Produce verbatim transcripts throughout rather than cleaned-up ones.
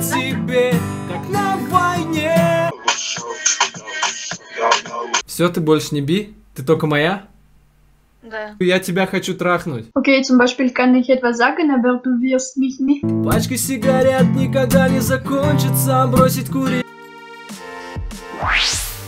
тебе, как на войне. Все, ты больше не би? Ты только моя? Да. Я тебя хочу трахнуть. Окей, okay, zum Beispiel kann ich etwas sagen, aber du wirst mich nicht. Пачка сигарет никогда не закончится, бросить курить.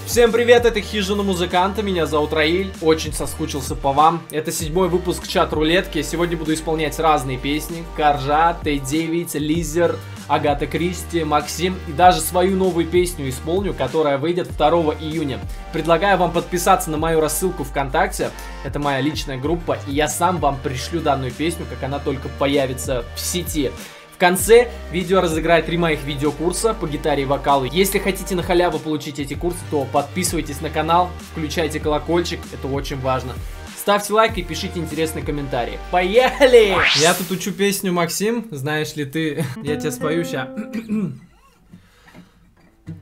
Всем привет, это Хижина Музыканта, меня зовут Раиль, очень соскучился по вам. Это седьмой выпуск чат-рулетки, сегодня буду исполнять разные песни. Коржа, Т девять, Лизер, Агата Кристи, Максим и даже свою новую песню исполню, которая выйдет второго июня. Предлагаю вам подписаться на мою рассылку ВКонтакте, это моя личная группа, и я сам вам пришлю данную песню, как она только появится в сети. В конце видео разыграет три моих видеокурса по гитаре и вокалу. Если хотите на халяву получить эти курсы, то подписывайтесь на канал, включайте колокольчик, это очень важно. Ставьте лайк и пишите интересные комментарии. Поехали! Я тут учу песню Максим, знаешь ли ты? Я тебя спою ща.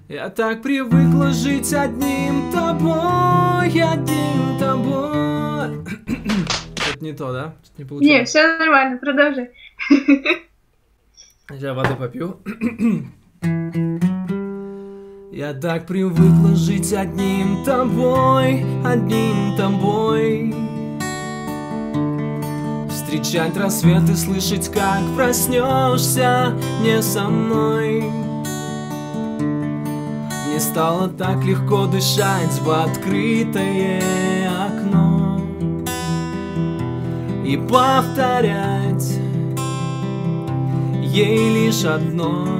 Я так привыкла жить одним тобой, одним тобой. Это не то, да? Не получилось. Не, все нормально, продолжай. Я воды попью. Я так привыкла жить одним тобой, одним тобой. Встречать рассвет и слышать, как проснешься не со мной. Мне стало так легко дышать в открытое окно и повторять ей лишь одно.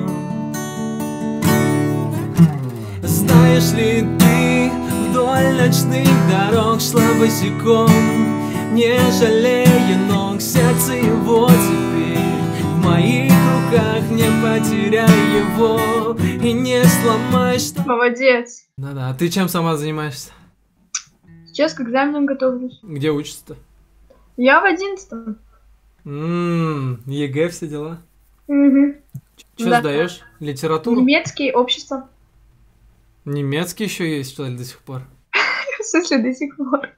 Знаешь ли ты, вдоль ночных дорог шла босиком, не жалея ног, сердце его теперь в моих руках, не потеряй его и не сломай что... Молодец. Да-да, а ты чем сама занимаешься? Сейчас к экзаменам готовлюсь. Где учишься-то? Я в одиннадцатом. Ммм, ЕГЭ, все дела? Угу. Что да. Сдаешь? Литературу? Немецкий, общество. Немецкий еще есть, что ли, до сих пор? В смысле, до сих пор?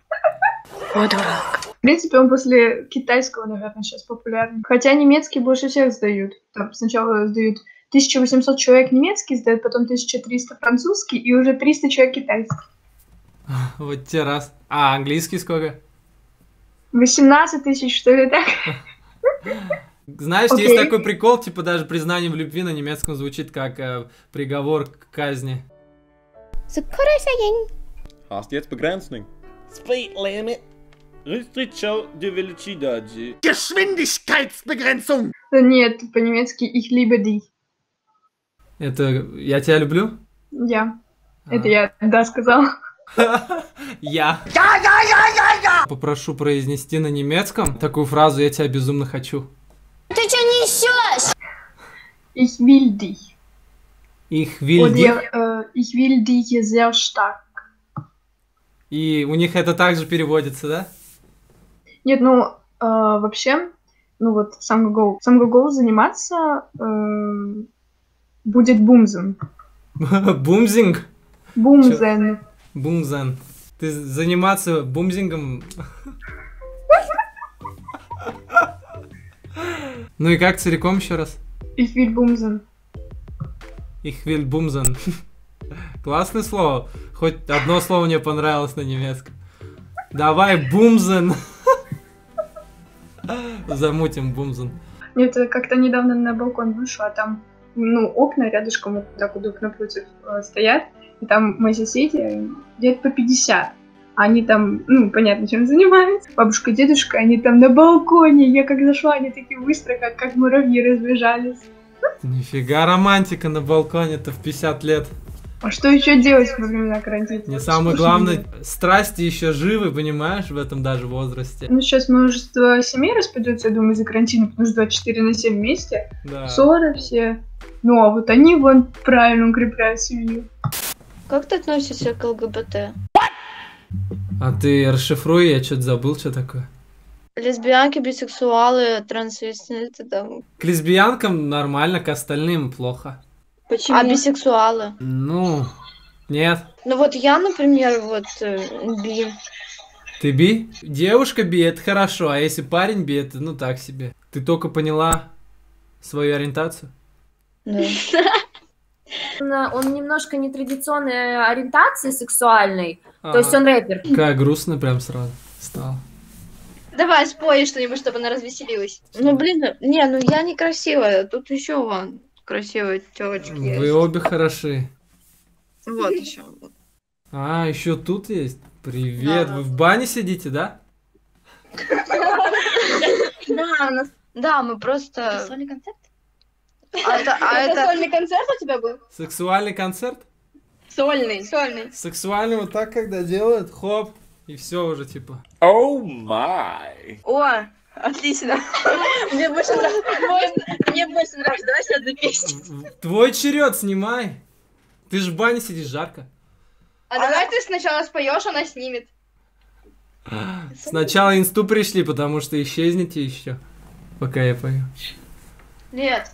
Ой, дурак. В принципе, он после китайского, наверное, сейчас популярный. Хотя немецкий больше всех сдают. Там сначала сдают тысяча восемьсот человек немецкий, сдают потом тысяча триста французский и уже триста человек китайский. Вот те раз. А английский сколько? восемнадцать тысяч, что ли, так? Знаешь, okay. Есть такой прикол, типа даже признание в любви на немецком звучит как э, приговор к казни. Да нет, по-немецки ich liebe dich. Это я тебя люблю? Я. Yeah. А. Это я, да, сказал. Я. Попрошу произнести на немецком такую фразу: я тебя безумно хочу. Ты что несешь? Ich will dich. Ich will dich. Oder, äh, ich will dich sehr stark. И у них это также переводится, да? Нет, ну э, вообще, ну вот сам Google, сам Google заниматься э, будет бумзен. Бумзинг? Бумзен. Бумзен. Ты заниматься бумзингом? Ну и как целиком еще раз? Ich will bumsen. Ich will bumsen. Классное слово. Хоть одно слово мне понравилось на немецком. Давай бумзен. Замутим бумзен. Нет, как-то недавно на балкон вышла, а там, ну, окна рядышком вот так вот друг напротив стоят. И там мои соседи лет по пятьдесят. Они там, ну, понятно, чем занимаются. Бабушка, дедушка, они там на балконе. Я как зашла, они такие быстро, как, как муравьи, разбежались. Нифига романтика на балконе-то в пятьдесят лет. А что еще делать во времена карантина? Не самое главное, страсти еще живы, понимаешь, в этом даже возрасте. Ну, сейчас множество семей распадется, я думаю, из-за карантина, потому что двадцать четыре на семь вместе. Да. Ссоры все. Ну, а вот они, вон, правильно укрепляют семью. Как ты относишься к ЛГБТ? А ты расшифруй, я что-то забыл, что такое. Лесбиянки, бисексуалы, трансвеститы там. К лесбиянкам нормально, к остальным плохо. Почему? А бисексуалы? Ну, нет. Ну вот я, например, вот би. Ты би? Девушка би, это хорошо, а если парень би, это ну так себе. Ты только поняла свою ориентацию? Он немножко нетрадиционной ориентации сексуальной, то есть он рэпер. Какая грустная прям сразу стала. Давай, спой что-нибудь, чтобы она развеселилась. Ну, блин, не, ну я не красивая, тут еще вон красивые тёлочки. Вы обе хороши. Вот еще. А, еще тут есть? Привет, вы в бане сидите, да? Да, мы просто... Сексуальный концерт? Сексуальный концерт у тебя был? Сексуальный концерт? Сольный. Сольный. Сексуальный вот так, когда делают, хоп. И все уже типа. Оу май! О, отлично! Мне больше нравится, давай сейчас запишем. Твой черед снимай! Ты же в бане сидишь, жарко. А давай ты сначала споешь, она снимет. Сначала инсту пришли, потому что исчезнете еще, пока я пою. Нет.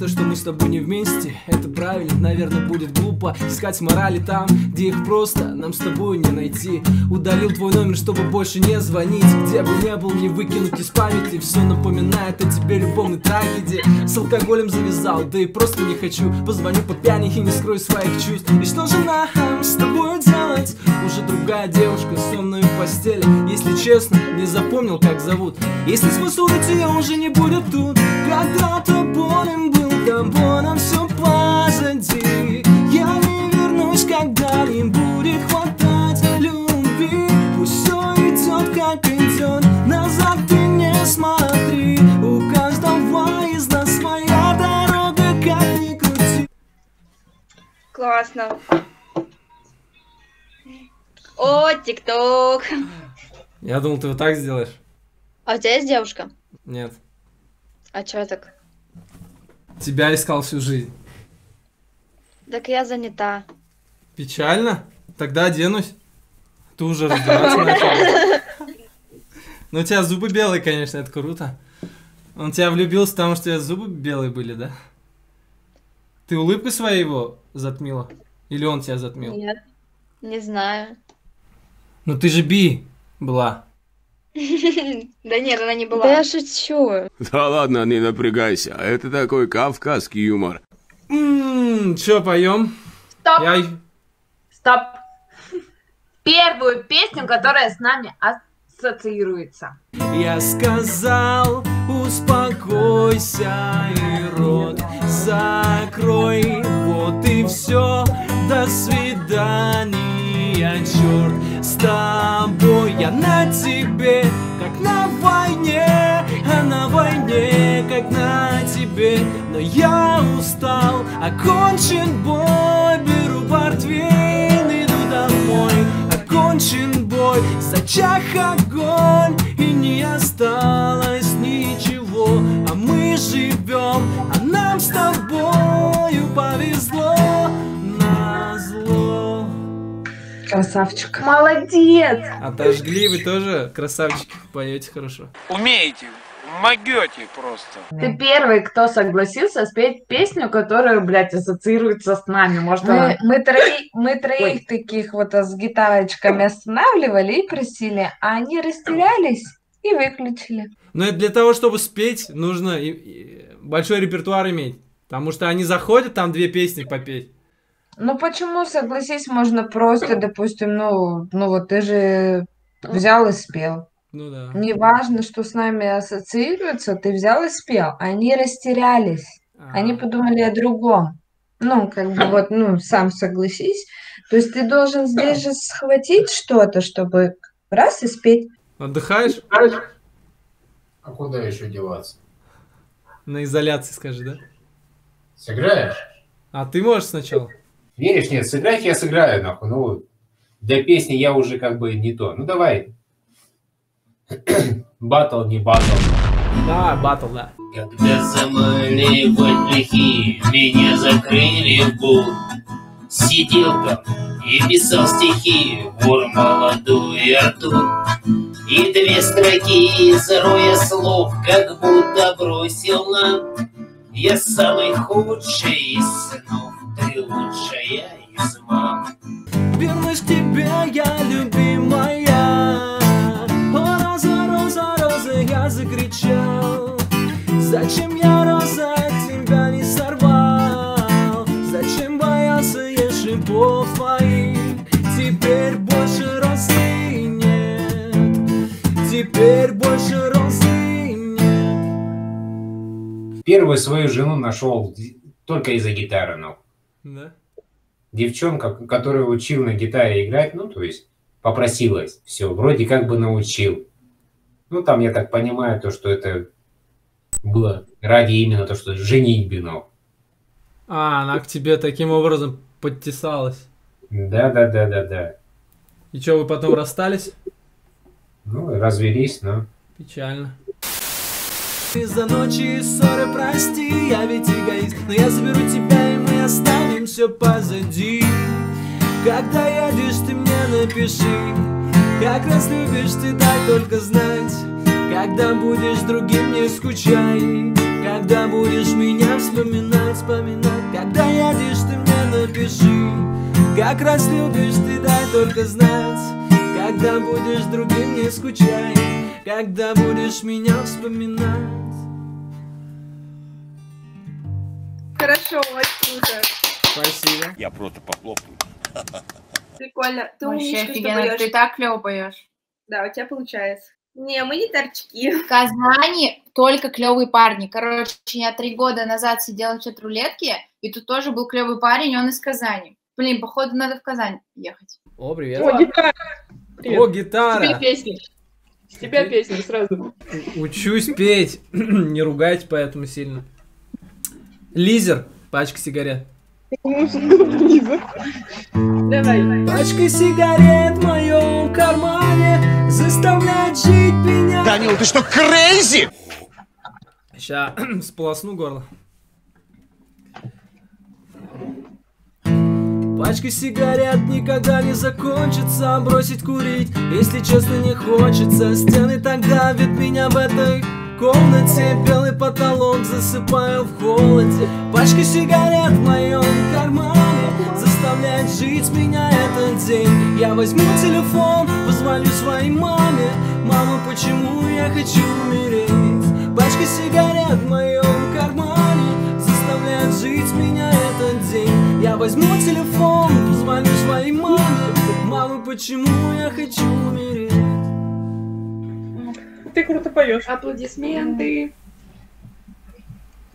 То, что мы с тобой не вместе, это правильно, наверное, будет глупо искать морали там, где их просто нам с тобой не найти. Удалил твой номер, чтобы больше не звонить. Где бы не был, не выкинуть из памяти. Все напоминает о тебе любовной трагедии. С алкоголем завязал, да и просто не хочу. Позвоню по пьяни и не скрою своих чувств. И что же нам с тобой делать? Уже другая девушка со мной в постели. Если честно, не запомнил, как зовут. Если смысл идти, я уже не буду тут. Когда-то болен был тампоном, все позади. Я не вернусь, когда не будет хватать любви. Пусть все идет, как идет, назад ты не смотри. У каждого из нас своя дорога, как ни крути. Классно. О, ТикТок. Я думал, ты вот так сделаешь. А у тебя есть девушка? Нет. А чё так? Тебя искал всю жизнь. Так я занята. Печально? Тогда оденусь. Ты уже разбираться начала. Ну, у тебя зубы белые, конечно, это круто. Он тебя влюбился, потому что у тебя зубы белые были, да? Ты улыбку свою его затмила? Или он тебя затмил? Нет, не знаю. Ну, ты же би была. Да нет, она не была. Да я шучу. Да ладно, не напрягайся. Это такой кавказский юмор. Ммм, чё поем? Стоп. Я... Стоп. Первую песню, которая с нами ассоциируется. Я сказал, успокойся и рот закрой. Вот и все. До свидания, черт. С тобой я на тебе, как на войне, а на войне, как на тебе. Но я устал, окончен бой, беру портвейн, иду домой. Окончен бой, зачах огонь, и не осталось ничего. А мы живем, а нам с тобою повезло. Красавчик. Молодец! Отожгли, вы тоже красавчики, поете хорошо. Умеете, могете просто. Ты первый, кто согласился спеть песню, которая, блядь, ассоциируется с нами. Может, мы, она... мы, трои... мы троих Ой. таких вот с гитарочками останавливали и просили, а они растерялись и выключили. Но для того, чтобы спеть, нужно большой репертуар иметь, потому что они заходят, там две песни попеть. Ну почему, согласись, можно просто, допустим, ну, ну вот ты же взял и спел. Ну да. Неважно, что с нами ассоциируется, ты взял и спел. Они растерялись, а-а-а. Они подумали о другом. Ну, как бы вот, ну, сам согласись. То есть ты должен здесь же схватить что-то, чтобы раз и спеть. Отдыхаешь? А куда еще деваться? На изоляции, скажи, да? Сыграешь? А ты можешь сначала? Веришь? Нет, сыграть я сыграю, нахуй. Ну, для песни я уже как бы не то. Ну, давай. Батл, не батл. Да, батл, да. Когда замыли в отдыхи, меня закрыли в гул. Сидел там и писал стихи, вор молодой Артур. И две строки из роя слов, как будто бросил нам. Я самый худший из сынов. Ты лучшая из мам. Вернусь к тебе, я любимая. О, роза, роза, роза, я закричал. Зачем я, роза, тебя не сорвал? первую свою жену нашел только из-за гитары, ну. Да. Девчонка, которая учил на гитаре играть, ну, то есть попросилась, все, вроде как бы научил. Ну, там, я так понимаю, то, что это было ради именно то, что женитьбы, ну. А, она к тебе таким образом подтесалась. Да-да-да-да-да. И что, вы потом расстались? Ну, развелись, но... Печально. Из-за ночи и ссоры, прости, я ведь эгоист, но я заберу тебя, и мы оставим все позади. Когда едешь, ты мне напиши, как раз любишь ты, дай только знать. Когда будешь другим, не скучай, когда будешь меня вспоминать, вспоминать. Когда едешь, ты мне напиши, как раз любишь ты, дай только знать. Когда будешь другим, не скучай, когда будешь меня вспоминать. Хорошо, очень круто. Спасибо. Я просто похлопаю. Прикольно. Ты умничка, что поешь. Ты так клево поешь. Да, у тебя получается. Не, мы не торчки. В Казани только клевые парни. Короче, я три года назад сидела в чат-рулетке, и тут тоже был клевый парень, он из Казани. Блин, походу, надо в Казань ехать. О, привет. О, гитара. Привет. О, гитара. Тебе песни. С тебя песни сразу. Учусь петь. Не ругайте поэтому сильно. Лизер. Пачка сигарет. Давай. Пачка сигарет в моем кармане заставляет жить меня. Данил, ты что, крейзи? Сейчас сполосну горло. Пачка сигарет никогда не закончится, бросить курить, если честно, не хочется. Стены тогда ведь меня в этой комнате, белый потолок, засыпаю в холоде. Пачка сигарет в моем кармане заставляет жить меня этот день. Я возьму телефон, позвоню своей маме. Мама, почему я хочу умереть? Пачка сигарет в моем кармане заставляет жить меня этот день. Я возьму телефон, позвоню своей маме. Мама, почему я хочу умереть? Ты круто поешь. Аплодисменты.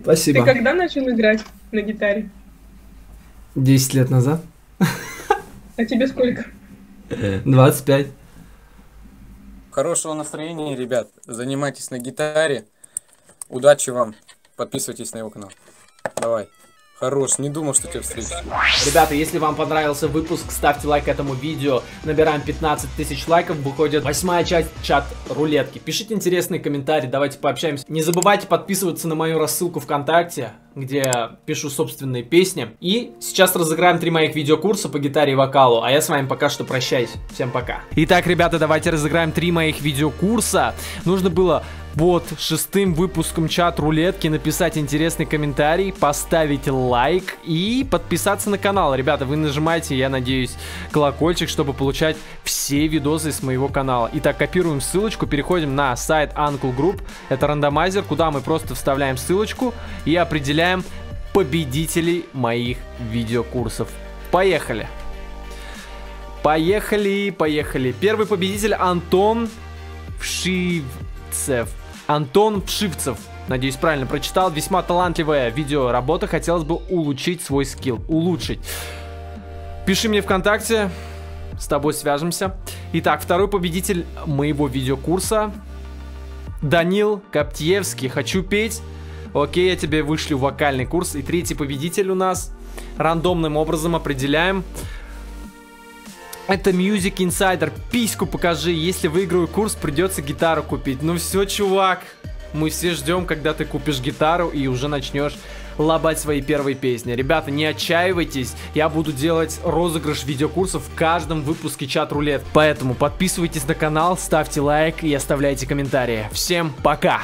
Спасибо. Ты когда начал играть на гитаре? Десять лет назад. А тебе сколько? Двадцать пять. Хорошего настроения, ребят. Занимайтесь на гитаре. Удачи вам. Подписывайтесь на его канал. Давай. Хорош, не думал, что тебя встречу. Ребята, если вам понравился выпуск, ставьте лайк этому видео. Набираем пятнадцать тысяч лайков, выходит восьмая часть чат-рулетки. Пишите интересные комментарии, давайте пообщаемся. Не забывайте подписываться на мою рассылку ВКонтакте, где пишу собственные песни. И сейчас разыграем три моих видеокурса по гитаре и вокалу. А я с вами пока что прощаюсь. Всем пока. Итак, ребята, давайте разыграем три моих видеокурса. Нужно было... Вот, шестым выпуском чат-рулетки написать интересный комментарий, поставить лайк и подписаться на канал. Ребята, вы нажимаете, я надеюсь, колокольчик, чтобы получать все видосы с моего канала. Итак, копируем ссылочку, переходим на сайт Uncle Group. Это рандомайзер, куда мы просто вставляем ссылочку и определяем победителей моих видеокурсов. Поехали! Поехали, поехали! Первый победитель Антон Вшивцев. Антон Вшивцев, надеюсь, правильно прочитал. Весьма талантливая видеоработа. Хотелось бы улучшить свой скилл. Улучшить. Пиши мне ВКонтакте, с тобой свяжемся. Итак, второй победитель моего видеокурса. Данил Коптьевский. Хочу петь. Окей, я тебе вышлю вокальный курс. И третий победитель у нас. Рандомным образом определяем. Это Music Insider. Письку покажи. Если выиграю курс, придется гитару купить. Ну все, чувак. Мы все ждем, когда ты купишь гитару и уже начнешь лобать свои первые песни. Ребята, не отчаивайтесь. Я буду делать розыгрыш видеокурсов в каждом выпуске чат-рулет. Поэтому подписывайтесь на канал, ставьте лайк и оставляйте комментарии. Всем пока!